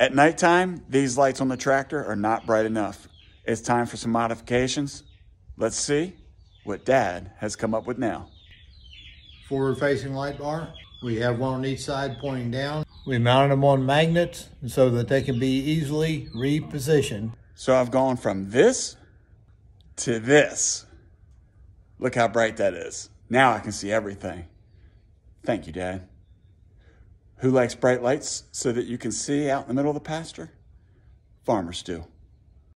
At nighttime, these lights on the tractor are not bright enough. It's time for some modifications. Let's see what Dad has come up with now. Forward-facing light bar. We have one on each side pointing down. We mounted them on magnets so that they can be easily repositioned. So I've gone from this to this. Look how bright that is. Now I can see everything. Thank you, Dad. Who likes bright lights so that you can see out in the middle of the pasture? Farmers do.